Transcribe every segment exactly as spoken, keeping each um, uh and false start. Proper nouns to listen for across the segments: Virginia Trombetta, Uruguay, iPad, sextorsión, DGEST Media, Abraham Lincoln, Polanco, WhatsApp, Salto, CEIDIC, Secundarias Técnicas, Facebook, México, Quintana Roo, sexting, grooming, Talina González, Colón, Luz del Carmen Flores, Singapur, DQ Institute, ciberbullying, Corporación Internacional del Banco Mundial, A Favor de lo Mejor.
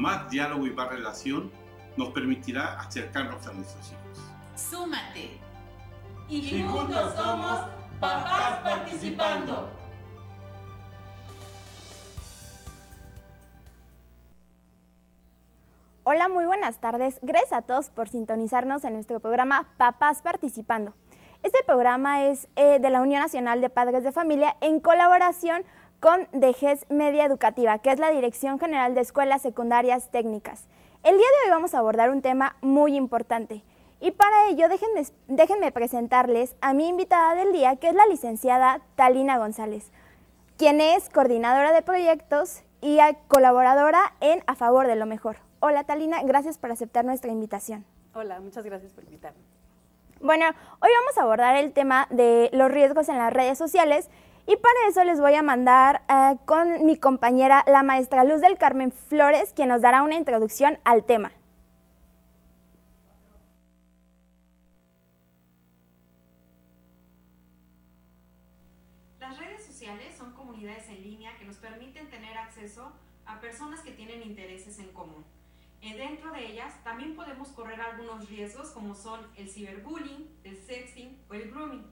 más diálogo y más relación nos permitirá acercarnos a nuestros hijos. ¡Súmate! Y, y juntos somos Papás Participando. Hola, muy buenas tardes. Gracias a todos por sintonizarnos en nuestro programa Papás Participando. Este programa es eh, de la Unión Nacional de Padres de Familia en colaboración con D G E S T Media Educativa, que es la Dirección General de Escuelas Secundarias Técnicas. El día de hoy vamos a abordar un tema muy importante y para ello déjenme, déjenme presentarles a mi invitada del día, que es la licenciada Talina González, quien es coordinadora de proyectos y colaboradora en A Favor de lo Mejor. Hola Talina, gracias por aceptar nuestra invitación. Hola, muchas gracias por invitarme. Bueno, hoy vamos a abordar el tema de los riesgos en las redes sociales y para eso les voy a mandar uh, con mi compañera, la maestra Luz del Carmen Flores, quien nos dará una introducción al tema. Las redes sociales son comunidades en línea que nos permiten tener acceso a personas que tienen intereses en común. Dentro de ellas también podemos correr algunos riesgos como son el ciberbullying, el sexting o el grooming.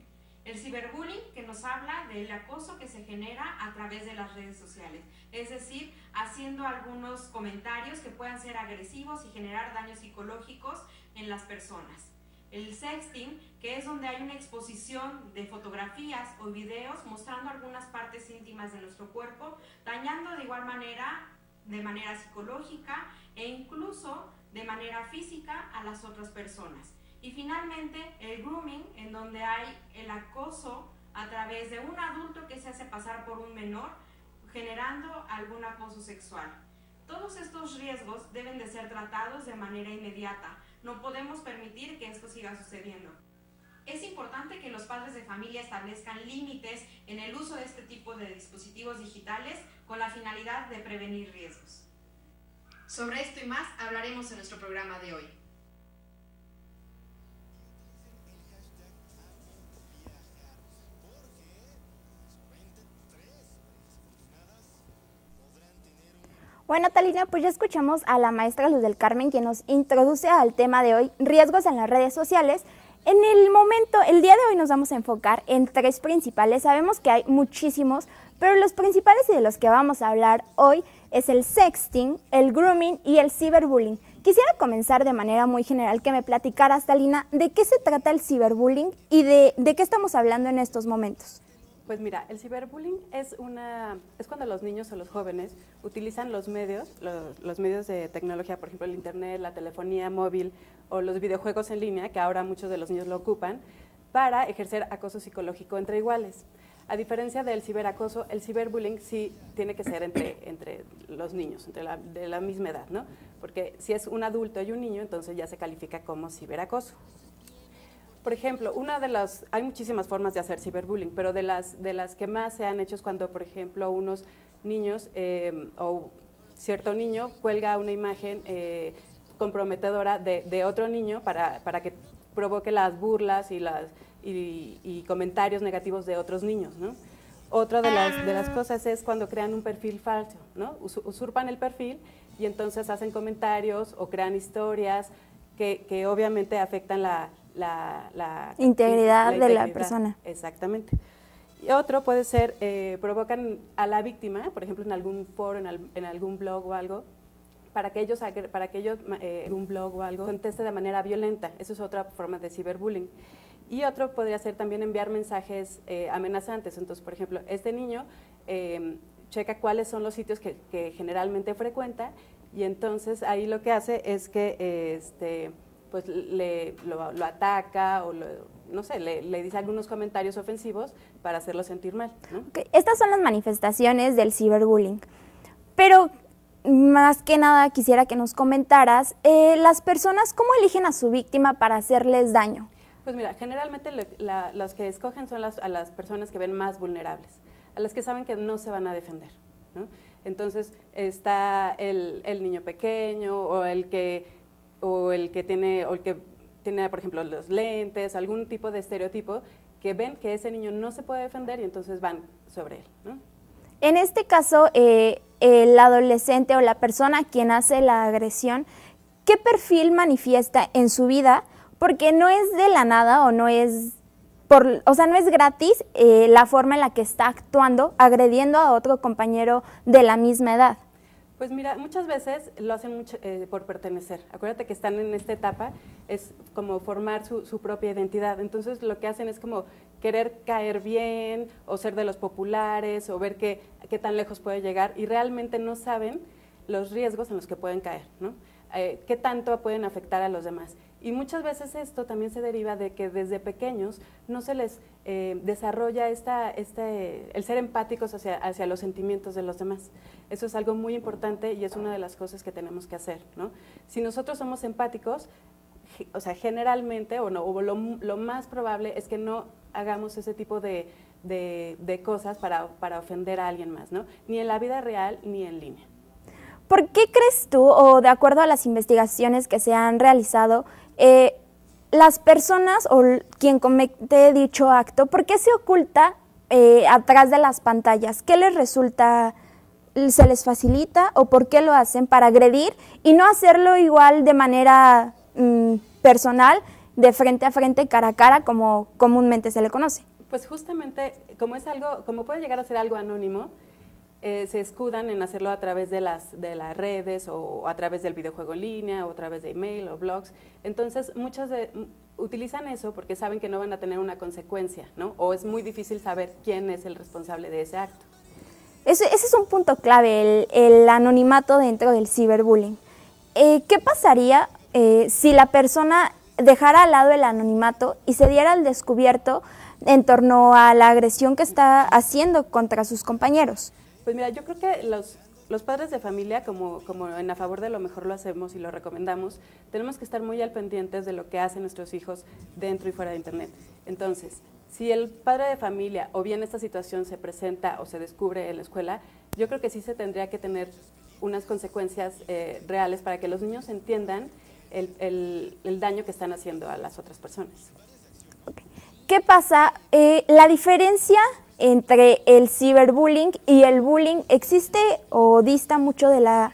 El ciberbullying, que nos habla del acoso que se genera a través de las redes sociales, es decir, haciendo algunos comentarios que puedan ser agresivos y generar daños psicológicos en las personas. El sexting, que es donde hay una exposición de fotografías o videos mostrando algunas partes íntimas de nuestro cuerpo, dañando de igual manera, de manera psicológica e incluso de manera física a las otras personas. Y finalmente el grooming, en donde hay el acoso a través de un adulto que se hace pasar por un menor, generando algún acoso sexual. Todos estos riesgos deben de ser tratados de manera inmediata. No podemos permitir que esto siga sucediendo. Es importante que los padres de familia establezcan límites en el uso de este tipo de dispositivos digitales con la finalidad de prevenir riesgos. Sobre esto y más hablaremos en nuestro programa de hoy. Bueno, Talina, pues ya escuchamos a la maestra Luz del Carmen, quien nos introduce al tema de hoy, riesgos en las redes sociales. En el momento, el día de hoy nos vamos a enfocar en tres principales. Sabemos que hay muchísimos, pero los principales y de los que vamos a hablar hoy es el sexting, el grooming y el ciberbullying. Quisiera comenzar de manera muy general, que me platicaras, Talina, de qué se trata el ciberbullying y de, de qué estamos hablando en estos momentos. Pues mira, el ciberbullying es una es cuando los niños o los jóvenes utilizan los medios, los, los medios de tecnología, por ejemplo el internet, la telefonía móvil o los videojuegos en línea, que ahora muchos de los niños lo ocupan, para ejercer acoso psicológico entre iguales. A diferencia del ciberacoso, el ciberbullying sí tiene que ser entre, entre los niños, entre la, de la misma edad, ¿no? Porque si es un adulto y un niño, entonces ya se califica como ciberacoso. Por ejemplo, una de las, hay muchísimas formas de hacer ciberbullying, pero de las, de las que más se han hecho es cuando, por ejemplo, unos niños eh, o cierto niño cuelga una imagen eh, comprometedora de, de otro niño para, para que provoque las burlas y, las, y, y comentarios negativos de otros niños, ¿no? Otra de las, de las cosas es cuando crean un perfil falso, ¿no? Usurpan el perfil y entonces hacen comentarios o crean historias que, que obviamente afectan la... La, la, integridad la integridad de la persona. Exactamente. Y otro puede ser, eh, provocan a la víctima, por ejemplo, en algún foro, en, al, en algún blog o algo, para que ellos, para que ellos eh, un blog o algo, conteste de manera violenta. Eso es otra forma de ciberbullying. Y otro podría ser también enviar mensajes eh, amenazantes. Entonces, por ejemplo, este niño eh, checa cuáles son los sitios que, que generalmente frecuenta y entonces ahí lo que hace es que... Eh, este, pues le, lo, lo ataca o lo, no sé, le, le dice algunos comentarios ofensivos para hacerlo sentir mal, ¿no? Okay. Estas son las manifestaciones del ciberbullying, pero más que nada quisiera que nos comentaras, eh, las personas, ¿cómo eligen a su víctima para hacerles daño? Pues mira, generalmente lo, la, los que escogen son las, a las personas que ven más vulnerables, a las que saben que no se van a defender, ¿no? Entonces está el, el niño pequeño o el que... o el que tiene, o el que tiene, por ejemplo, los lentes, algún tipo de estereotipo, que ven que ese niño no se puede defender y entonces van sobre él, ¿no? En este caso, eh, el adolescente o la persona quien hace la agresión, ¿qué perfil manifiesta en su vida? Porque no es de la nada o no es, por, o sea, no es gratis eh, la forma en la que está actuando, agrediendo a otro compañero de la misma edad. Pues mira, muchas veces lo hacen mucho, eh, por pertenecer. Acuérdate que están en esta etapa, es como formar su, su propia identidad. Entonces lo que hacen es como querer caer bien o ser de los populares o ver qué, qué tan lejos puede llegar, y realmente no saben los riesgos en los que pueden caer, ¿no? Eh, qué tanto pueden afectar a los demás. Y muchas veces esto también se deriva de que desde pequeños no se les eh, desarrolla esta, este, el ser empáticos hacia, hacia los sentimientos de los demás. Eso es algo muy importante y es una de las cosas que tenemos que hacer, ¿no? Si nosotros somos empáticos, o sea, generalmente, o no, o lo, lo más probable es que no hagamos ese tipo de, de, de cosas para, para ofender a alguien más, ¿no? Ni en la vida real ni en línea. ¿Por qué crees tú, o de acuerdo a las investigaciones que se han realizado, eh, las personas o quien comete dicho acto, ¿por qué se oculta eh, atrás de las pantallas? ¿Qué les resulta, se les facilita o por qué lo hacen para agredir y no hacerlo igual de manera mm, personal, de frente a frente, cara a cara, como comúnmente se le conoce? Pues justamente, como es algo, como puede llegar a ser algo anónimo, Eh, se escudan en hacerlo a través de las, de las redes o, o a través del videojuego en línea o a través de email o blogs. Entonces, muchos de, utilizan eso porque saben que no van a tener una consecuencia, ¿no? O es muy difícil saber quién es el responsable de ese acto. Ese, ese es un punto clave, el, el anonimato dentro del ciberbullying. Eh, ¿Qué pasaría eh, si la persona dejara al lado el anonimato y se diera al descubierto en torno a la agresión que está haciendo contra sus compañeros? Pues mira, yo creo que los, los padres de familia, como, como en A Favor de lo Mejor lo hacemos y lo recomendamos, tenemos que estar muy al pendientes de lo que hacen nuestros hijos dentro y fuera de Internet. Entonces, si el padre de familia o bien esta situación se presenta o se descubre en la escuela, yo creo que sí se tendría que tener unas consecuencias eh, reales para que los niños entiendan el, el, el daño que están haciendo a las otras personas. Okay. ¿Qué pasa? Eh, la diferencia entre el ciberbullying y el bullying, ¿existe o dista mucho de la,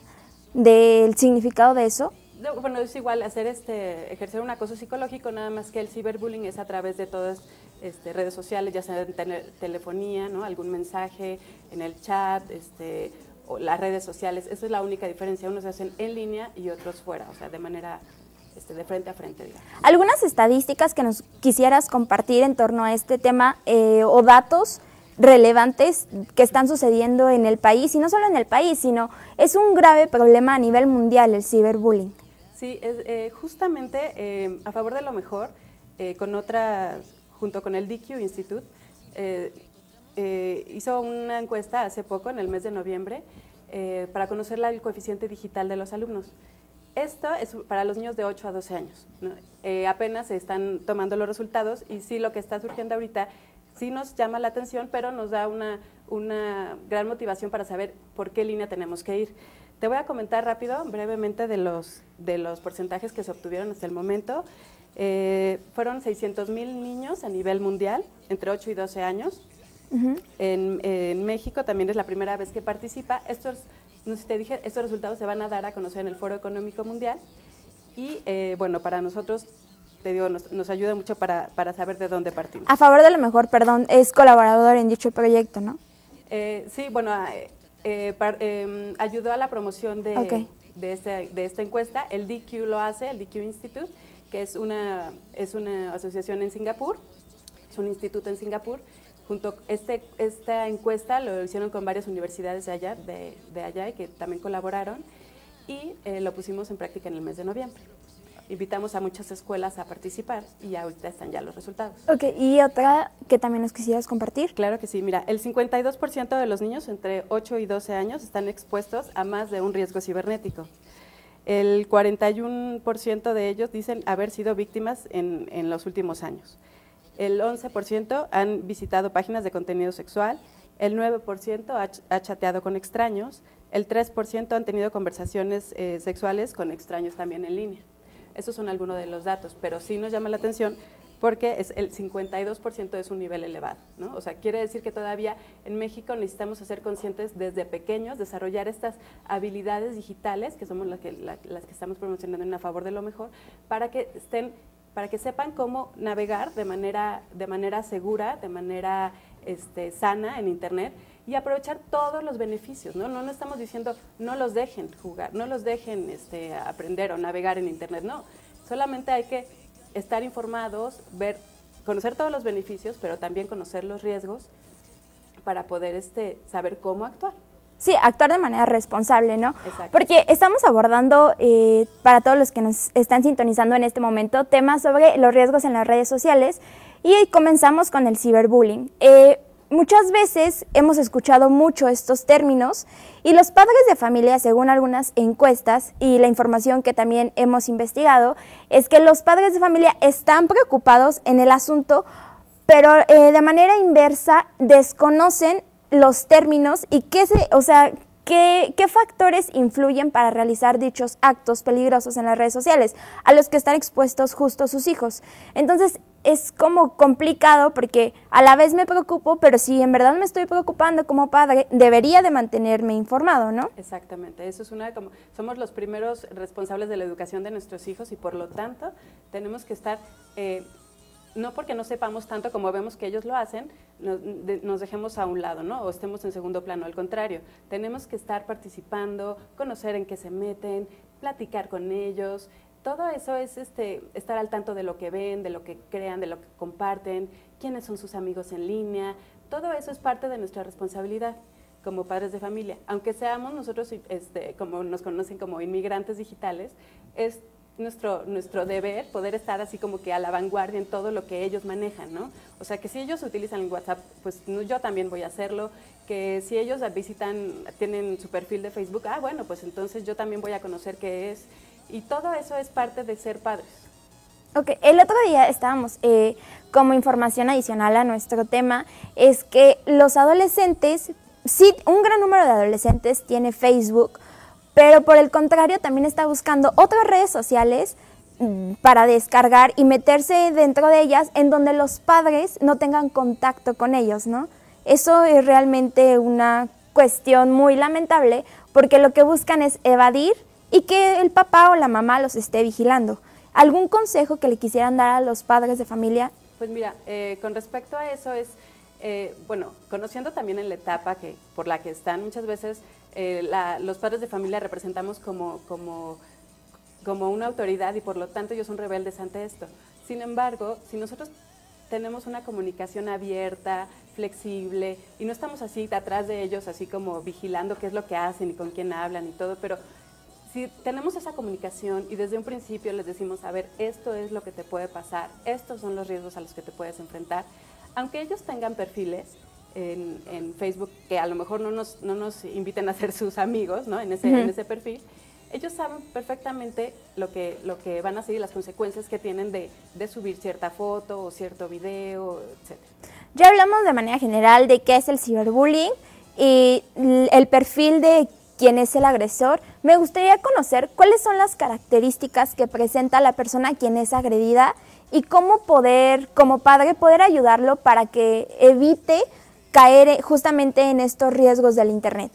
del significado de eso? Bueno, es igual hacer este, ejercer un acoso psicológico, nada más que el ciberbullying es a través de todas este, redes sociales, ya sea tele, telefonía, ¿no? Algún mensaje en el chat, este, o las redes sociales. Esa es la única diferencia, unos se hacen en línea y otros fuera, o sea, de manera Este, de frente a frente, digamos. ¿Algunas estadísticas que nos quisieras compartir en torno a este tema eh, o datos relevantes que están sucediendo en el país? Y no solo en el país, sino es un grave problema a nivel mundial el ciberbullying. Sí, es, eh, justamente eh, A Favor de lo Mejor, eh, con otra, junto con el D Q Institute, eh, eh, hizo una encuesta hace poco, en el mes de noviembre, eh, para conocer la, el coeficiente digital de los alumnos. Esto es para los niños de ocho a doce años, ¿no? Eh, apenas se están tomando los resultados y sí, lo que está surgiendo ahorita sí nos llama la atención, pero nos da una, una gran motivación para saber por qué línea tenemos que ir. Te voy a comentar rápido, brevemente, de los, de los porcentajes que se obtuvieron hasta el momento. Eh, fueron seiscientos mil niños a nivel mundial, entre ocho y doce años. Uh-huh. en, en México también es la primera vez que participa. Esto es, no sé si te dije, estos resultados se van a dar a conocer en el Foro Económico Mundial y, eh, bueno, para nosotros, te digo, nos, nos ayuda mucho para, para saber de dónde partimos. A Favor de lo Mejor, perdón, es colaborador en dicho proyecto, ¿no? Eh, sí, bueno, eh, eh, par, eh, ayudó a la promoción de, okay. de, este, de esta encuesta. El D Q lo hace, el D Q Institute, que es una, es una asociación en Singapur, es un instituto en Singapur. Junto este, esta encuesta lo hicieron con varias universidades de allá, de, de allá y que también colaboraron, y eh, lo pusimos en práctica en el mes de noviembre. Invitamos a muchas escuelas a participar y ahorita están ya los resultados. Ok, y otra que también nos quisieras compartir. Claro que sí, mira, el cincuenta y dos por ciento de los niños entre ocho y doce años están expuestos a más de un riesgo cibernético. El cuarenta y uno por ciento de ellos dicen haber sido víctimas en, en los últimos años. El once por ciento han visitado páginas de contenido sexual, el nueve por ciento ha, ch ha chateado con extraños, el tres por ciento han tenido conversaciones eh, sexuales con extraños también en línea. Estos son algunos de los datos, pero sí nos llama la atención porque es el cincuenta y dos por ciento es un nivel elevado, ¿no? O sea, quiere decir que todavía en México necesitamos ser conscientes desde pequeños, desarrollar estas habilidades digitales, que somos las que, la, las que estamos promocionando en A Favor de lo Mejor, para que estén, para que sepan cómo navegar de manera, de manera segura, de manera este, sana en Internet, y aprovechar todos los beneficios, ¿no? No, no estamos diciendo no los dejen jugar, no los dejen este, aprender o navegar en Internet, no. Solamente hay que estar informados, ver, conocer todos los beneficios, pero también conocer los riesgos para poder este, saber cómo actuar. Sí, actuar de manera responsable, ¿no? Exacto. Porque estamos abordando, eh, para todos los que nos están sintonizando en este momento, temas sobre los riesgos en las redes sociales, y ahí comenzamos con el ciberbullying. Eh, Muchas veces hemos escuchado mucho estos términos, y los padres de familia, según algunas encuestas y la información que también hemos investigado, es que los padres de familia están preocupados en el asunto, pero eh, de manera inversa desconocen los términos y qué se, o sea, qué, qué factores influyen para realizar dichos actos peligrosos en las redes sociales a los que están expuestos justo sus hijos. Entonces, es como complicado, porque a la vez me preocupo, pero si en verdad me estoy preocupando como padre, debería de mantenerme informado, ¿no? Exactamente, eso es una, como somos los primeros responsables de la educación de nuestros hijos, y por lo tanto tenemos que estar, eh, no porque no sepamos tanto como vemos que ellos lo hacen, nos, de, nos dejemos a un lado, ¿no? O estemos en segundo plano, al contrario, tenemos que estar participando, conocer en qué se meten, platicar con ellos. Todo eso es este, estar al tanto de lo que ven, de lo que crean, de lo que comparten, quiénes son sus amigos en línea. Todo eso es parte de nuestra responsabilidad como padres de familia. Aunque seamos nosotros, este, como nos conocen como inmigrantes digitales, es nuestro, nuestro deber poder estar así como que a la vanguardia en todo lo que ellos manejan, ¿no? O sea, que si ellos utilizan WhatsApp, pues yo también voy a hacerlo. Que si ellos visitan, tienen su perfil de Facebook, ah, bueno, pues entonces yo también voy a conocer qué es. Y todo eso es parte de ser padres. Ok, el otro día estábamos, eh, como información adicional a nuestro tema, es que los adolescentes, sí, un gran número de adolescentes tiene Facebook, pero por el contrario también está buscando otras redes sociales para descargar y meterse dentro de ellas, en donde los padres no tengan contacto con ellos, ¿no? Eso es realmente una cuestión muy lamentable, porque lo que buscan es evadir y que el papá o la mamá los esté vigilando. ¿Algún consejo que le quisieran dar a los padres de familia? Pues mira, eh, con respecto a eso es, eh, bueno, conociendo también en la etapa que, por la que están, muchas veces eh, la, los padres de familia representamos como, como, como una autoridad, y por lo tanto ellos son rebeldes ante esto. Sin embargo, si nosotros tenemos una comunicación abierta, flexible, y no estamos así atrás de ellos, así como vigilando qué es lo que hacen y con quién hablan y todo, pero si tenemos esa comunicación y desde un principio les decimos, a ver, esto es lo que te puede pasar, estos son los riesgos a los que te puedes enfrentar, aunque ellos tengan perfiles en, en Facebook que a lo mejor no nos, no nos inviten a ser sus amigos, ¿no? En ese, uh-huh. en ese perfil, ellos saben perfectamente lo que, lo que van a hacer y las consecuencias que tienen de, de subir cierta foto o cierto video, etcétera. Ya hablamos de manera general de qué es el ciberbullying y el perfil de quién es el agresor. Me gustaría conocer cuáles son las características que presenta la persona quien es agredida y cómo poder, como padre, poder ayudarlo para que evite caer justamente en estos riesgos del Internet.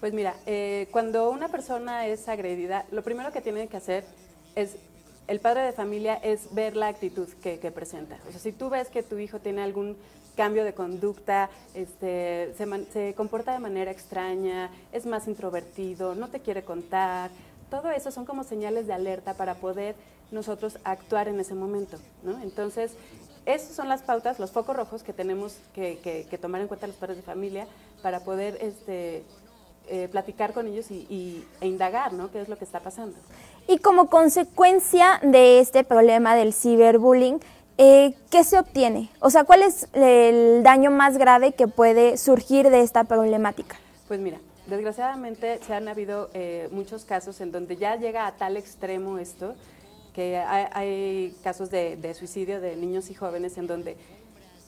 Pues mira, eh, cuando una persona es agredida, lo primero que tiene que hacer es, el padre de familia, es ver la actitud que, que presenta. O sea, si tú ves que tu hijo tiene algún cambio de conducta, este, se, man, se comporta de manera extraña, es más introvertido, no te quiere contar, todo eso son como señales de alerta para poder nosotros actuar en ese momento, ¿no? Entonces, esas son las pautas, los focos rojos que tenemos que, que, que tomar en cuenta los padres de familia para poder este, eh, platicar con ellos y, y, e indagar, ¿no? Qué es lo que está pasando. Y como consecuencia de este problema del ciberbullying, Eh, ¿qué se obtiene? O sea, ¿cuál es el daño más grave que puede surgir de esta problemática? Pues mira, desgraciadamente se han habido eh, muchos casos en donde ya llega a tal extremo esto, que hay, hay casos de, de suicidio de niños y jóvenes en donde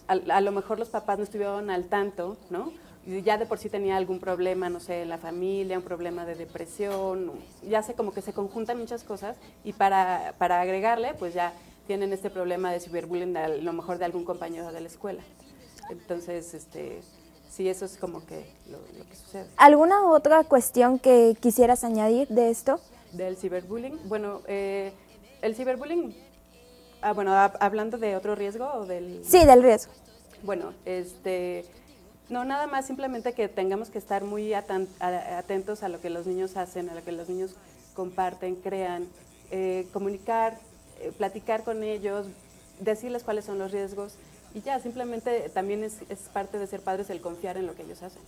a, a lo mejor los papás no estuvieron al tanto, ¿no? Y ya de por sí tenía algún problema, no sé, en la familia, un problema de depresión, ya sé, como que se conjuntan muchas cosas, y para, para agregarle, pues ya tienen este problema de ciberbullying, a lo mejor de algún compañero de la escuela. Entonces, este, sí, eso es como que lo, lo que sucede. ¿Alguna otra cuestión que quisieras añadir de esto? Del ciberbullying. Bueno, eh, el ciberbullying, ah, bueno, a, hablando de otro riesgo o del... Sí, del riesgo. Bueno, este... No, nada más simplemente que tengamos que estar muy atentos a lo que los niños hacen, a lo que los niños comparten, crean, eh, comunicar, eh, platicar con ellos, decirles cuáles son los riesgos y ya, simplemente también es, es parte de ser padres el confiar en lo que ellos hacen.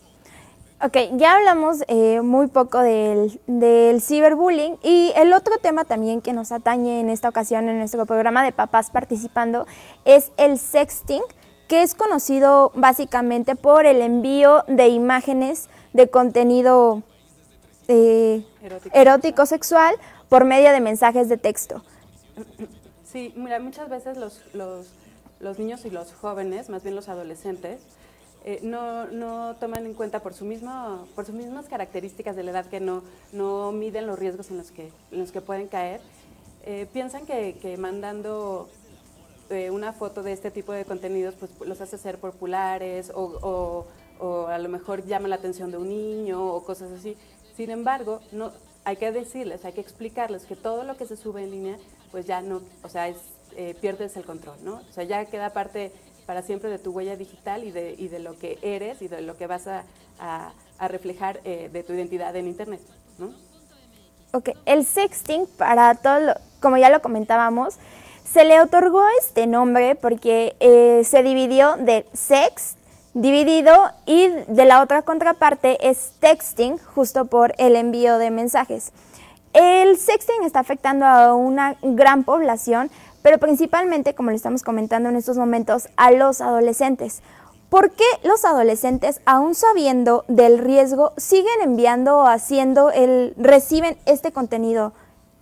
Ok, ya hablamos eh, muy poco del, del ciberbullying y el otro tema también que nos atañe en esta ocasión en nuestro programa de Papás Participando es el sexting, que es conocido básicamente por el envío de imágenes de contenido eh, erótico-sexual por medio de mensajes de texto. Sí, mira, muchas veces los, los, los niños y los jóvenes, más bien los adolescentes, eh, no, no toman en cuenta por, su mismo, por sus mismas características de la edad, que no, no miden los riesgos en los que, en los que pueden caer, eh, piensan que, que mandando... una foto de este tipo de contenidos pues los hace ser populares o, o, o a lo mejor llama la atención de un niño o cosas así. Sin embargo, no, hay que decirles, hay que explicarles que todo lo que se sube en línea pues ya no, o sea, es, eh, pierdes el control, ¿no? O sea, ya queda parte para siempre de tu huella digital y de, y de lo que eres y de lo que vas a, a, a reflejar eh, de tu identidad en internet, ¿no? Ok, el sexting, para todo lo, como ya lo comentábamos, se le otorgó este nombre porque eh, se dividió de sex, dividido, y de la otra contraparte es texting, justo por el envío de mensajes. El sexting está afectando a una gran población, pero principalmente, como lo estamos comentando en estos momentos, a los adolescentes. ¿Por qué los adolescentes, aún sabiendo del riesgo, siguen enviando o haciendo el, reciben este contenido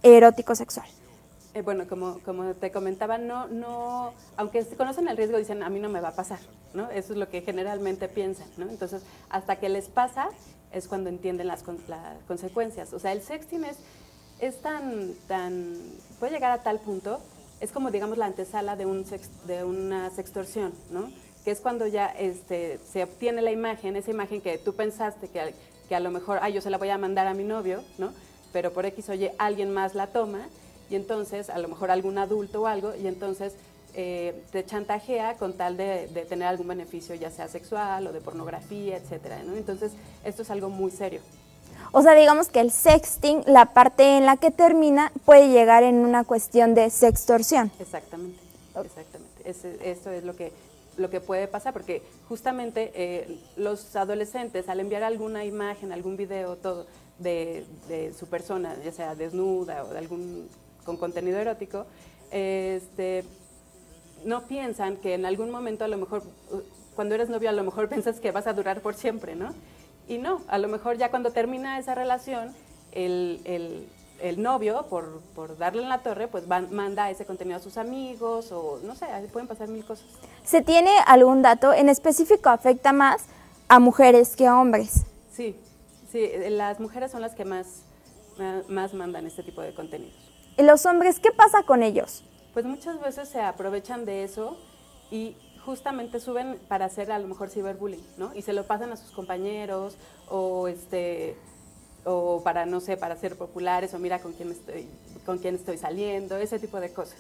erótico sexual? Eh, bueno, como, como te comentaba, no, no, aunque conocen el riesgo, dicen, a mí no me va a pasar, ¿no? Eso es lo que generalmente piensan, ¿no? Entonces, hasta que les pasa es cuando entienden las, las consecuencias. O sea, el sexting es, es tan, tan, puede llegar a tal punto, es como, digamos, la antesala de, un sex, de una sextorsión, ¿no? Que es cuando ya este, se obtiene la imagen, esa imagen que tú pensaste que, que a lo mejor, ay, yo se la voy a mandar a mi novio, ¿no? Pero por X o Y alguien más la toma, y entonces a lo mejor algún adulto o algo, y entonces eh, te chantajea con tal de, de tener algún beneficio, ya sea sexual o de pornografía, etcétera, ¿no? Entonces esto es algo muy serio. O sea, digamos que el sexting, la parte en la que termina, puede llegar en una cuestión de sextorsión. Exactamente, exactamente. Es, esto es lo que, lo que puede pasar, porque justamente eh, los adolescentes, al enviar alguna imagen, algún video, todo, de, de su persona, ya sea desnuda o de algún... con contenido erótico, este, no piensan que en algún momento, a lo mejor, cuando eres novio, a lo mejor piensas que vas a durar por siempre, ¿no? Y no, a lo mejor ya cuando termina esa relación, el, el, el novio, por, por darle en la torre, pues va, manda ese contenido a sus amigos o, no sé, pueden pasar mil cosas. ¿Se tiene algún dato en específico? ¿Afecta más a mujeres que a hombres? Sí, sí, las mujeres son las que más, más, más mandan este tipo de contenidos. ¿Y los hombres qué pasa con ellos? Pues muchas veces se aprovechan de eso y justamente suben para hacer a lo mejor ciberbullying, ¿no? Y se lo pasan a sus compañeros o este o para, no sé, para ser populares o mira con quién estoy, con quién estoy saliendo, ese tipo de cosas.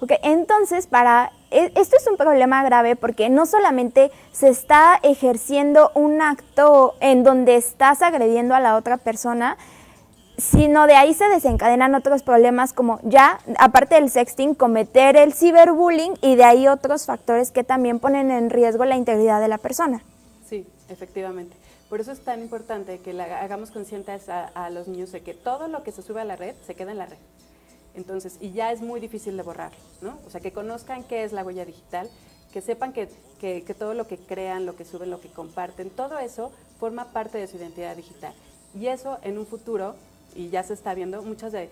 Ok, entonces para esto es un problema grave porque no solamente se está ejerciendo un acto en donde estás agrediendo a la otra persona, sino de ahí se desencadenan otros problemas como ya, aparte del sexting, cometer el ciberbullying y de ahí otros factores que también ponen en riesgo la integridad de la persona. Sí, efectivamente. Por eso es tan importante que la, hagamos conscientes a, a los niños de que todo lo que se sube a la red se queda en la red. Entonces, y ya es muy difícil de borrar, ¿no? O sea, que conozcan qué es la huella digital, que sepan que, que, que todo lo que crean, lo que suben, lo que comparten, todo eso forma parte de su identidad digital. Y eso en un futuro... y ya se está viendo, muchas de,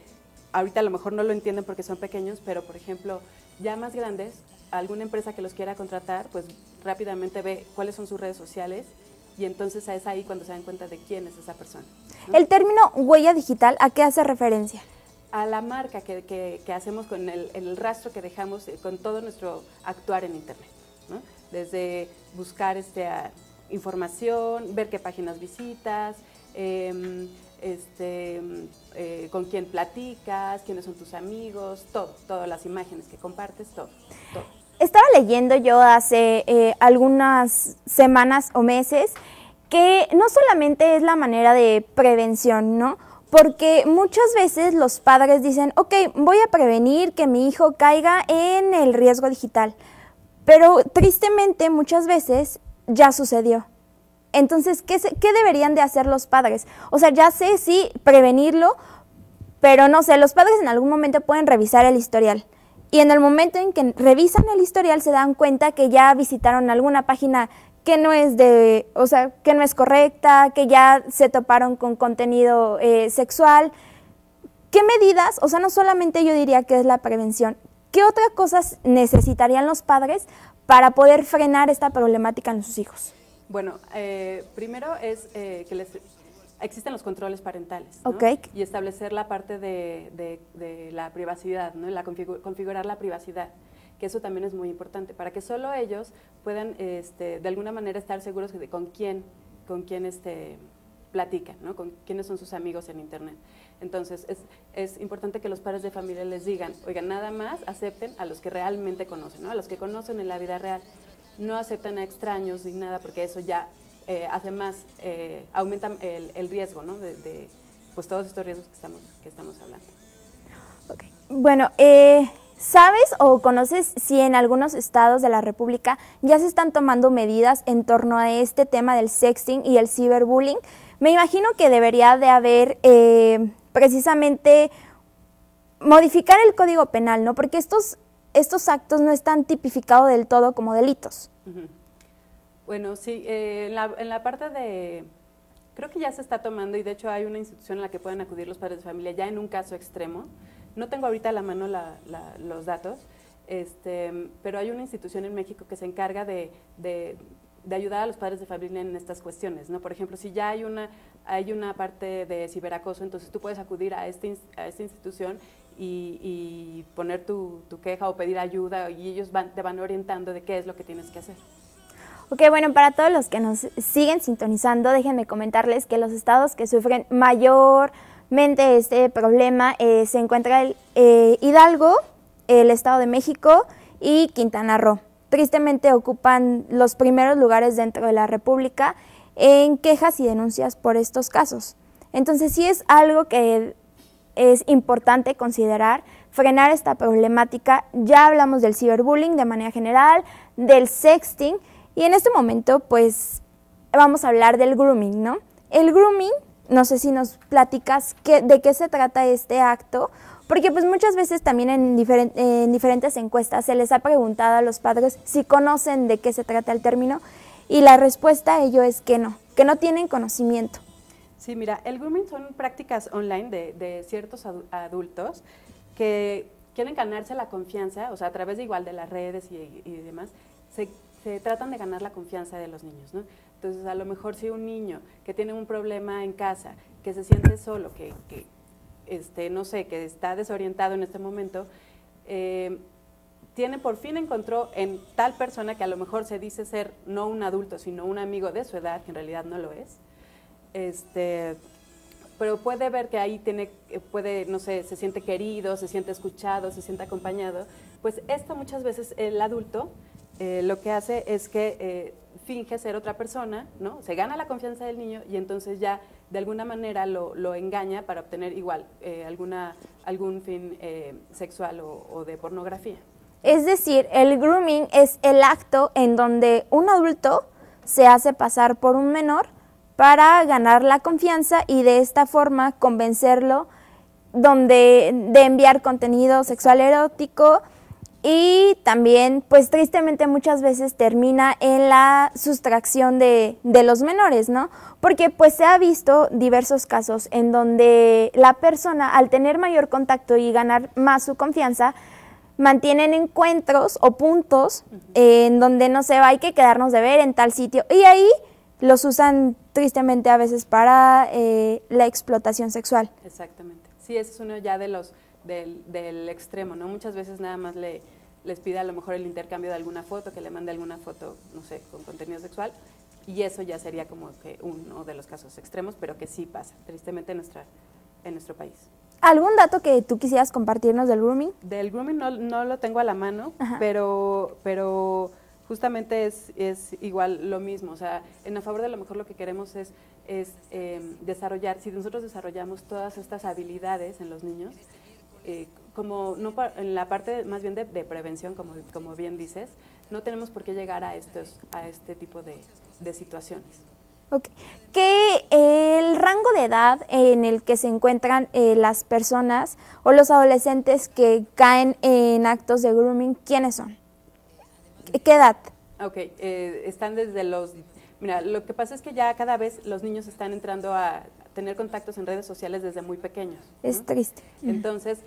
ahorita a lo mejor no lo entienden porque son pequeños, pero por ejemplo, ya más grandes, alguna empresa que los quiera contratar, pues rápidamente ve cuáles son sus redes sociales y entonces es ahí cuando se dan cuenta de quién es esa persona, ¿no? El término huella digital, ¿a qué hace referencia? a la marca que, que, que hacemos con el, el rastro que dejamos con todo nuestro actuar en Internet, ¿no? Desde buscar este, información, ver qué páginas visitas, eh, este, eh, con quién platicas, quiénes son tus amigos, todo, todas las imágenes que compartes, todo, todo. Estaba leyendo yo hace eh, algunas semanas o meses que no solamente es la manera de prevención, ¿no? Porque muchas veces los padres dicen, ok, voy a prevenir que mi hijo caiga en el riesgo digital, pero tristemente muchas veces ya sucedió. Entonces, ¿qué, se, qué deberían de hacer los padres? O sea, ya sé, sí, prevenirlo, pero no sé, los padres en algún momento pueden revisar el historial. Y en el momento en que revisan el historial se dan cuenta que ya visitaron alguna página que no es de, o sea, que no es correcta, que ya se toparon con contenido eh, sexual. ¿Qué medidas? O sea, no solamente yo diría que es la prevención. ¿Qué otras cosas necesitarían los padres para poder frenar esta problemática en sus hijos? Bueno, eh, primero es eh, que les, existen los controles parentales, ¿no? Okay. Y establecer la parte de, de, de la privacidad, ¿no? La config, configurar la privacidad, que eso también es muy importante, para que solo ellos puedan este, de alguna manera estar seguros de con quién, con quién este, platican, ¿no? Con quiénes son sus amigos en Internet. Entonces, es, es importante que los padres de familia les digan, oigan, nada más acepten a los que realmente conocen, ¿no? A los que conocen en la vida real. No aceptan a extraños ni nada, porque eso ya eh, hace más, eh, aumenta el, el riesgo, ¿no? De, de pues, todos estos riesgos que estamos, que estamos hablando. Okay. Bueno, eh... ¿sabes o conoces si en algunos estados de la República ya se están tomando medidas en torno a este tema del sexting y el ciberbullying? Me imagino que debería de haber eh, precisamente modificar el Código Penal, ¿no? Porque estos, estos actos no están tipificados del todo como delitos. Bueno, sí, eh, en, la, en la parte de... Creo que ya se está tomando y de hecho hay una institución a la que pueden acudir los padres de familia ya en un caso extremo. No tengo ahorita a la mano la, la, los datos, este, pero hay una institución en México que se encarga de, de, de ayudar a los padres de familia en estas cuestiones, ¿no? Por ejemplo, si ya hay una, hay una parte de ciberacoso, entonces tú puedes acudir a, este, a esta institución y, y poner tu, tu queja o pedir ayuda y ellos van, te van orientando de qué es lo que tienes que hacer. Ok, bueno, para todos los que nos siguen sintonizando, déjenme comentarles que los estados que sufren mayor... mente este problema eh, se encuentra el, eh, Hidalgo, el Estado de México y Quintana Roo. Tristemente ocupan los primeros lugares dentro de la República en quejas y denuncias por estos casos. Entonces sí es algo que es importante considerar, frenar esta problemática. Ya hablamos del ciberbullying de manera general, del sexting y en este momento pues vamos a hablar del grooming, ¿no? El grooming... No sé si nos platicas qué, de qué se trata este acto, porque pues muchas veces también en, diferent, en diferentes encuestas se les ha preguntado a los padres si conocen de qué se trata el término y la respuesta a ello es que no, que no tienen conocimiento. Sí, mira, el grooming son prácticas online de, de ciertos adultos que quieren ganarse la confianza, o sea, a través de igual de las redes y, y demás, se, se tratan de ganar la confianza de los niños, ¿no? Entonces, a lo mejor si un niño que tiene un problema en casa, que se siente solo, que, que este, no sé, que está desorientado en este momento, eh, tiene por fin encontró en tal persona que a lo mejor se dice ser no un adulto, sino un amigo de su edad, que en realidad no lo es, este, pero puede ver que ahí tiene, puede, no sé, se siente querido, se siente escuchado, se siente acompañado, pues esto muchas veces el adulto eh, lo que hace es que... Eh, finge ser otra persona, ¿no? Se gana la confianza del niño y entonces ya de alguna manera lo, lo engaña para obtener igual eh, alguna, algún fin eh, sexual o, o de pornografía. Es decir, el grooming es el acto en donde un adulto se hace pasar por un menor para ganar la confianza y de esta forma convencerlo donde, de enviar contenido sexual erótico. Y también, pues tristemente muchas veces termina en la sustracción de, de los menores, ¿no? Porque pues se ha visto diversos casos en donde la persona al tener mayor contacto y ganar más su confianza, mantienen encuentros o puntos eh, en donde no se va, hay que quedarnos de ver en tal sitio. Y ahí los usan tristemente a veces para eh, la explotación sexual. Exactamente. sí, ese es uno ya de los, del, del extremo, ¿no? Muchas veces nada más le, les pide a lo mejor el intercambio de alguna foto, que le mande alguna foto, no sé, con contenido sexual, y eso ya sería como que uno de los casos extremos, pero que sí pasa, tristemente, en, nuestra, en nuestro país. ¿Algún dato que tú quisieras compartirnos del grooming? Del grooming no, no lo tengo a la mano, pero, pero justamente es, es igual lo mismo. O sea, en A Favor de lo Mejor lo que queremos es, es eh, desarrollar, si nosotros desarrollamos todas estas habilidades en los niños, eh, como no en la parte más bien de, de prevención, como, como bien dices, no tenemos por qué llegar a, estos, a este tipo de, de situaciones. Okay. Que el rango de edad en el que se encuentran eh, las personas o los adolescentes que caen en actos de grooming, ¿quiénes son? ¿Qué edad? Ok, eh, están desde los... Mira, lo que pasa es que ya cada vez los niños están entrando a tener contactos en redes sociales desde muy pequeños, ¿no? Es triste. Entonces,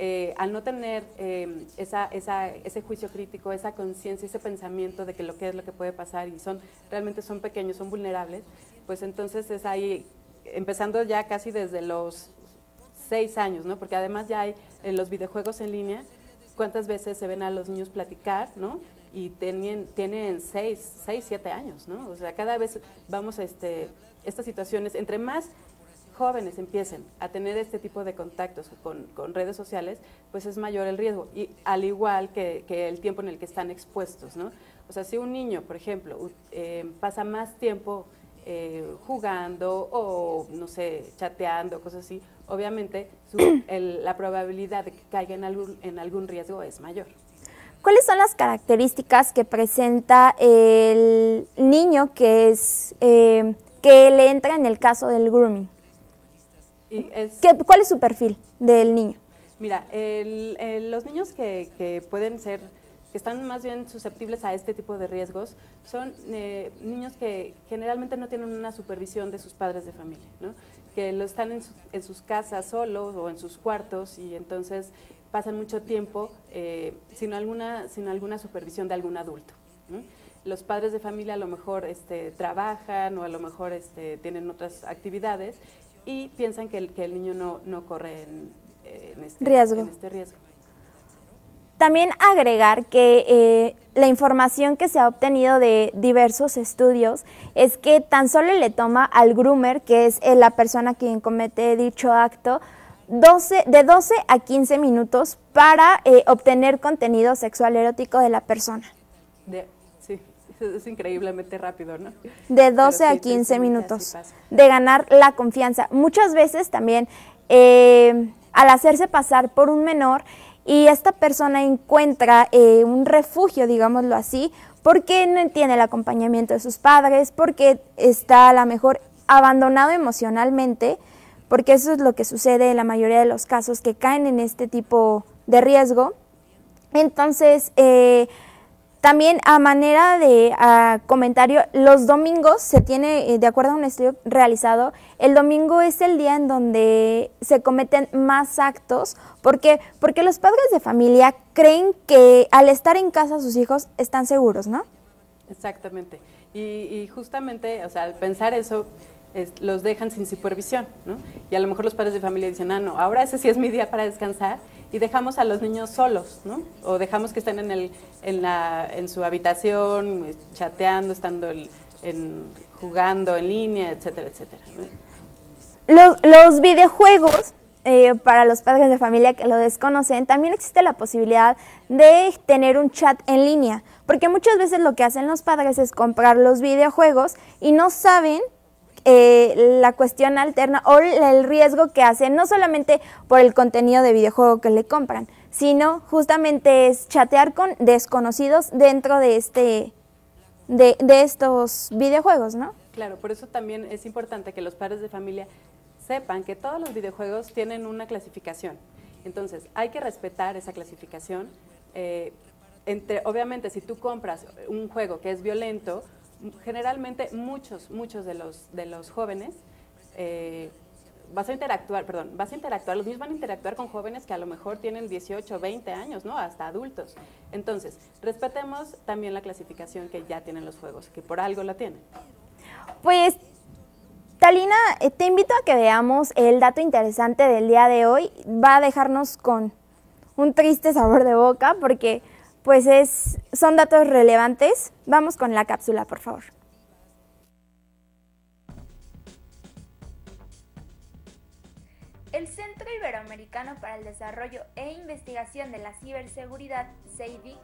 eh, al no tener eh, esa, esa, ese juicio crítico, esa conciencia, ese pensamiento de que lo que es lo que puede pasar y son realmente son pequeños, son vulnerables, pues entonces es ahí, empezando ya casi desde los seis años, ¿no? Porque además ya hay en los videojuegos en línea, cuántas veces se ven a los niños platicar, ¿no? Y tienen, tienen seis, seis, siete años, ¿no? O sea, cada vez vamos a este, estas situaciones, entre más jóvenes empiecen a tener este tipo de contactos con, con redes sociales, pues es mayor el riesgo, y al igual que, que el tiempo en el que están expuestos, ¿no? O sea, si un niño, por ejemplo, eh, pasa más tiempo eh, jugando o, no sé, chateando, cosas así, obviamente su, el, la probabilidad de que caiga en algún, en algún riesgo es mayor. ¿Cuáles son las características que presenta el niño que, es, eh, que le entra en el caso del grooming? Y es, ¿Qué, ¿Cuál es su perfil del niño? Mira, el, el, los niños que, que pueden ser, que están más bien susceptibles a este tipo de riesgos, son eh, niños que generalmente no tienen una supervisión de sus padres de familia, ¿no? Que lo están en, su, en sus casas solos o en sus cuartos y entonces pasan mucho tiempo eh, sin, alguna, sin alguna supervisión de algún adulto, ¿no? Los padres de familia a lo mejor este, trabajan o a lo mejor este, tienen otras actividades y piensan que el, que el niño no, no corre en, en, este, riesgo. en este riesgo. También agregar que eh, la información que se ha obtenido de diversos estudios es que tan solo le toma al groomer, que es eh, la persona quien comete dicho acto, doce, de doce a quince minutos para eh, obtener contenido sexual erótico de la persona. De, sí, es, es increíblemente rápido, ¿no? De doce Pero a sí, quince minutos de ganar la confianza. Muchas veces también eh, al hacerse pasar por un menor y esta persona encuentra eh, un refugio, digámoslo así, porque no tiene el acompañamiento de sus padres, porque está a lo mejor abandonado emocionalmente, porque eso es lo que sucede en la mayoría de los casos que caen en este tipo de riesgo. Entonces, eh, también a manera de a comentario, los domingos se tiene, eh, de acuerdo a un estudio realizado, el domingo es el día en donde se cometen más actos. ¿Por qué? Porque los padres de familia creen que al estar en casa sus hijos están seguros, ¿no? Exactamente. Y, y justamente, o sea, al pensar eso, Es, los dejan sin supervisión, ¿no? Y a lo mejor los padres de familia dicen, ah, no, ahora ese sí es mi día para descansar, y dejamos a los niños solos, ¿no? O dejamos que estén en, el, en, la, en su habitación, chateando, estando el, en, jugando en línea, etcétera, etcétera, ¿no? Los, los videojuegos, eh, para los padres de familia que lo desconocen, también existe la posibilidad de tener un chat en línea, porque muchas veces lo que hacen los padres es comprar los videojuegos y no saben Eh, la cuestión alterna o el riesgo que hacen, no solamente por el contenido de videojuego que le compran, sino justamente es chatear con desconocidos dentro de este de, de estos videojuegos, ¿no? Claro, por eso también es importante que los padres de familia sepan que todos los videojuegos tienen una clasificación. Entonces, hay que respetar esa clasificación. Eh, entre, obviamente, si tú compras un juego que es violento, generalmente muchos, muchos de los, de los jóvenes eh, vas a interactuar, perdón, vas a interactuar, los niños van a interactuar con jóvenes que a lo mejor tienen dieciocho, veinte años, ¿no? Hasta adultos. Entonces, respetemos también la clasificación que ya tienen los juegos, que por algo la tienen. Pues Talina, te invito a que veamos el dato interesante del día de hoy. Va a dejarnos con un triste sabor de boca porque pues es, son datos relevantes. Vamos con la cápsula, por favor. El Centro Iberoamericano para el Desarrollo e Investigación de la Ciberseguridad, C E I D I C,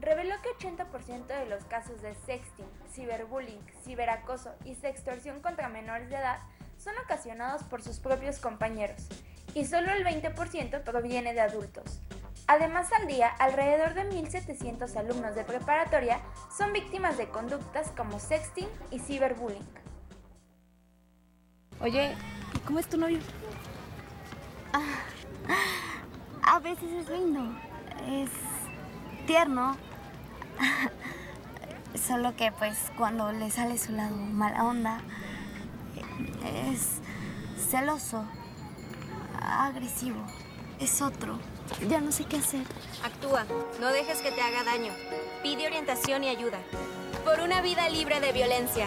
reveló que ochenta por ciento de los casos de sexting, ciberbullying, ciberacoso y sextorsión contra menores de edad son ocasionados por sus propios compañeros, y solo el veinte por ciento proviene de adultos. Además, al día, alrededor de mil setecientos alumnos de preparatoria son víctimas de conductas como sexting y ciberbullying. Oye, ¿cómo es tu novio? Ah, a veces es lindo, es tierno, solo que pues cuando le sale su lado mala onda, es celoso, agresivo, es otro, ya no sé qué hacer. Actúa, no dejes que te haga daño, pide orientación y ayuda, por una vida libre de violencia.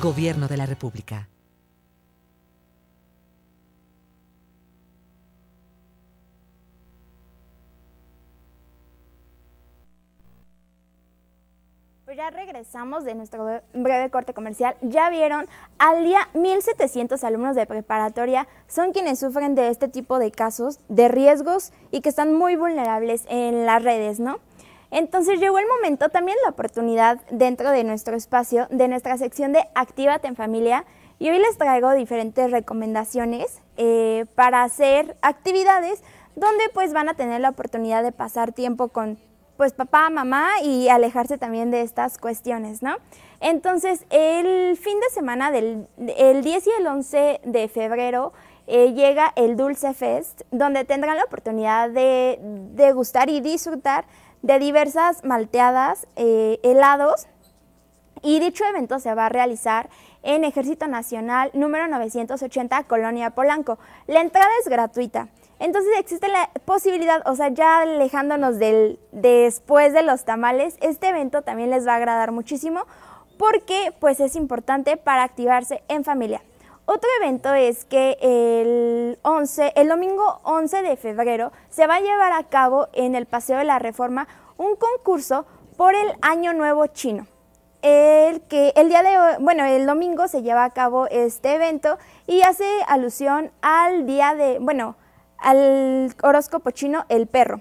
Gobierno de la República. Ya regresamos de nuestro breve corte comercial. Ya vieron, al día mil setecientos alumnos de preparatoria son quienes sufren de este tipo de casos, de riesgos y que están muy vulnerables en las redes, ¿no? Entonces llegó el momento, también la oportunidad dentro de nuestro espacio, de nuestra sección de Actívate en Familia, y hoy les traigo diferentes recomendaciones eh, para hacer actividades donde pues van a tener la oportunidad de pasar tiempo con pues papá, mamá y alejarse también de estas cuestiones, ¿no? Entonces, el fin de semana del el diez y el once de febrero eh, llega el Dulce Fest, donde tendrán la oportunidad de degustar y disfrutar de diversas malteadas, eh, helados, y dicho evento se va a realizar en Ejército Nacional número novecientos ochenta, Colonia Polanco. La entrada es gratuita. Entonces existe la posibilidad, o sea, ya alejándonos del después de los tamales, este evento también les va a agradar muchísimo porque pues es importante para activarse en familia. Otro evento es que el once, el domingo once de febrero se va a llevar a cabo en el Paseo de la Reforma un concurso por el Año Nuevo Chino. El que el día de hoy, bueno, el domingo se lleva a cabo este evento y hace alusión al día de, bueno, al horóscopo chino, el perro.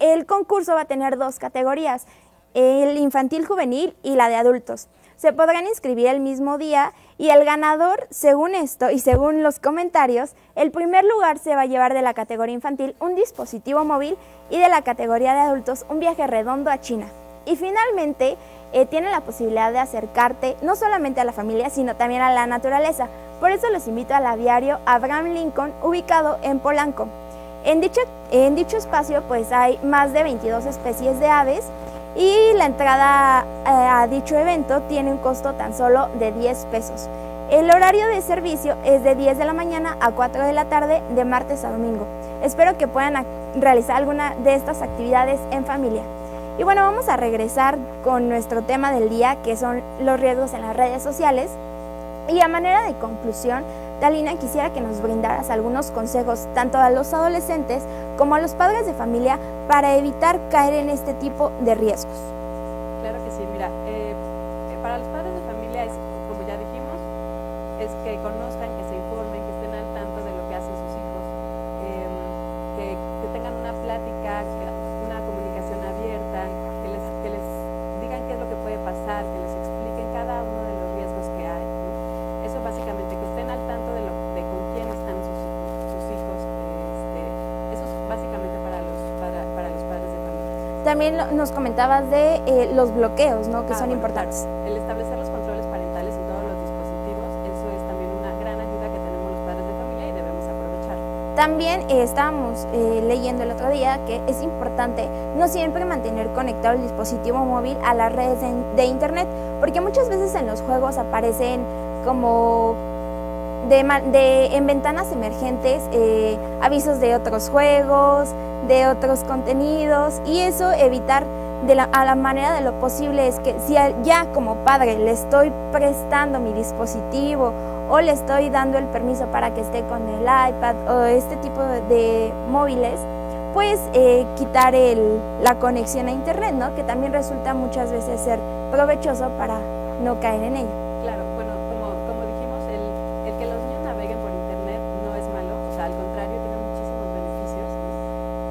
El concurso va a tener dos categorías, el infantil juvenil y la de adultos. Se podrán inscribir el mismo día y el ganador, según esto y según los comentarios, el primer lugar se va a llevar de la categoría infantil un dispositivo móvil y de la categoría de adultos un viaje redondo a China. Y finalmente, eh, tienen la posibilidad de acercarte no solamente a la familia, sino también a la naturaleza. Por eso los invito al aviario Abraham Lincoln, ubicado en Polanco. En dicho, en dicho espacio pues hay más de veintidós especies de aves y la entrada a, a dicho evento tiene un costo tan solo de diez pesos. El horario de servicio es de diez de la mañana a cuatro de la tarde, de martes a domingo. Espero que puedan realizar alguna de estas actividades en familia. Y bueno, vamos a regresar con nuestro tema del día, que son los riesgos en las redes sociales. Y a manera de conclusión, Talina, quisiera que nos brindaras algunos consejos tanto a los adolescentes como a los padres de familia para evitar caer en este tipo de riesgos. Claro que sí, mira, eh, para los padres de familia es, como ya dijimos, es que conozcan, que se informen, que estén al tanto de lo que hacen sus hijos, eh, que, que tengan una plática, que, una comunicación abierta, que les, que les digan qué es lo que puede pasar, que les expliquen cada uno de los riesgos que hay. Eso básicamente, que estén al tanto de, lo, de con quién están sus, sus hijos. Este, eso es básicamente para los, para, para los padres de familia. También lo, nos comentabas de eh, los bloqueos, ¿no? Que ah, son bueno, importantes. Claro. El establecer los controles parentales en todos los dispositivos, eso es también una gran ayuda que tenemos los padres de familia y debemos aprovechar. También eh, estábamos eh, leyendo el otro día que es importante no siempre mantener conectado el dispositivo móvil a las redes de, de internet, porque muchas veces en los juegos aparecen como de, de, en ventanas emergentes, eh, avisos de otros juegos, de otros contenidos, y eso evitar de la, a la manera de lo posible es que si ya como padre le estoy prestando mi dispositivo o le estoy dando el permiso para que esté con el iPad o este tipo de móviles, pues eh, quitar el, la conexión a internet, ¿no? Que también resulta muchas veces ser provechoso para no caer en ello. Claro, bueno, como, como dijimos, el, el que los niños naveguen por internet no es malo, o sea, al contrario, tiene muchísimos beneficios,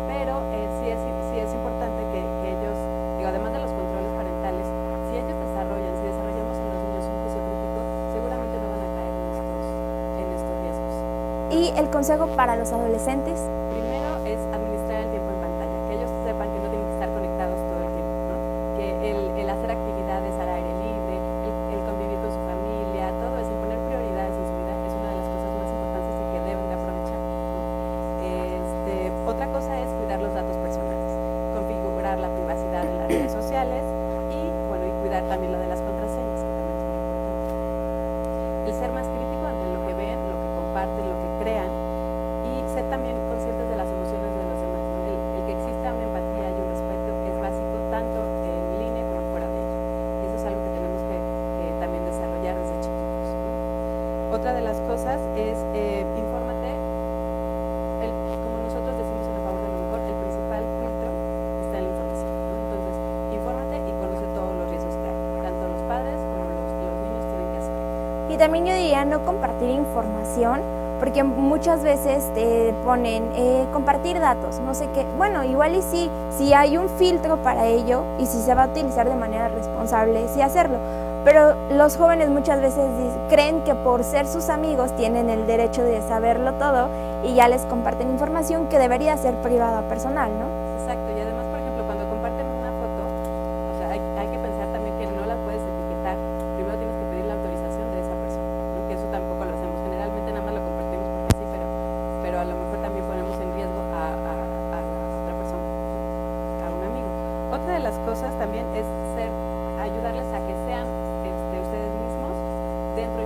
pero eh, sí, es, sí es importante que, que ellos, digo, además de los controles parentales, si ellos desarrollan, si desarrollamos en los niños un juicio crítico, seguramente no van a caer en estos, en estos riesgos. ¿Y el consejo para los adolescentes? Primero es administrar el tiempo en pantalla, que ellos sepan que no tienen que estar conectados todo el tiempo, ¿no? Que el, el hacer actividades al aire libre, el, el convivir con su familia, todo eso, poner prioridades en su vida es una de las cosas más importantes y que deben de aprovechar, ¿no? Este, otra cosa es cuidar los datos personales, configurar la privacidad en las redes sociales y, bueno, y cuidar también lo de las contraseñas, que también es muy importante. El ser más crítico ante lo que ven, lo que comparten, lo que crean, y ser también conscientes de las emociones de los demás, ¿no? el, el que exista una empatía y un respeto es básico tanto en línea como fuera de ella. Y eso es algo que tenemos que, que también desarrollar desde chiquitos, ¿no? Otra de las cosas es eh, infórmate, el, como nosotros decimos en A Favor de lo Mejor, el principal filtro está en la información, ¿no? Entonces, infórmate y conoce todos los riesgos que hay, tanto los padres como los, los niños tienen que hacer. Y también yo diría no compartir información, porque muchas veces te ponen eh, compartir datos, no sé qué. Bueno, igual y sí, si hay un filtro para ello y si se va a utilizar de manera responsable, sí hacerlo. Pero los jóvenes muchas veces creen que por ser sus amigos tienen el derecho de saberlo todo y ya les comparten información que debería ser privada o personal, ¿no? Exacto, y además, por ejemplo, cuando comparten una foto, o sea, hay, hay que pensar también que no la puedes etiquetar. Primero tienes que pedir la autorización de esa persona, porque eso tampoco lo hacemos. Generalmente nada más lo compartimos. Pero a lo mejor también ponemos en riesgo a, a, a otra persona, a un amigo. Otra de las cosas también es ser, ayudarles a que sean este, ustedes mismos dentro y